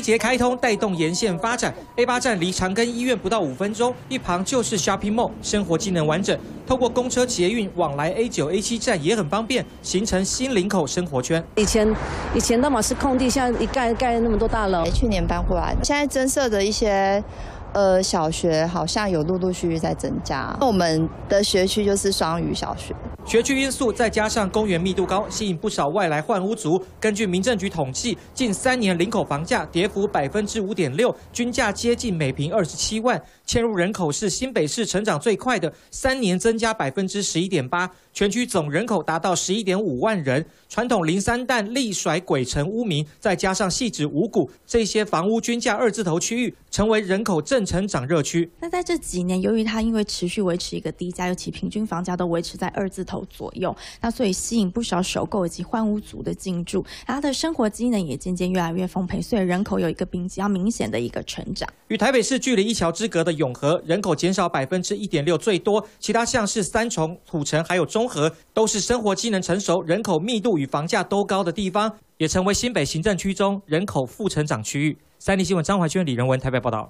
七节开通，带动沿线发展。A8 站离长庚医院不到5分钟，一旁就是 shopping mall， 生活机能完整。透过公车、捷运往来 A9、A7 站也很方便，形成新林口生活圈。以前那么是空地，现在一盖那么多大楼。去年搬过来，现在增设的一些。 小学好像有陆续在增加。我们的学区就是双语小学，学区因素再加上公园密度高，吸引不少外来换屋族。根据民政局统计，近3年林口房价跌幅5.6%，均价接近每平27万。迁入人口是新北市成长最快的，3年增加11.8%，全区总人口达到11.5万人。传统林三淡力甩鬼城污名，再加上汐止五股这些房屋均价2字头区域，成为人口正。 成长热区。那在这几年，由于它因为持续维持一个低价，尤其平均房价都维持在2字头左右，那所以吸引不少首购以及换屋族的进驻，它的生活机能也渐渐越来越丰沛，所以人口有一个比较明显的一个成长。与台北市距离1桥之隔的永和，人口减少1.6%最多，其他像是三重、土城还有中和，都是生活机能成熟、人口密度与房价都高的地方，也成为新北行政区中人口负成长区域。三立新闻张怀轩、李仁文台北报道。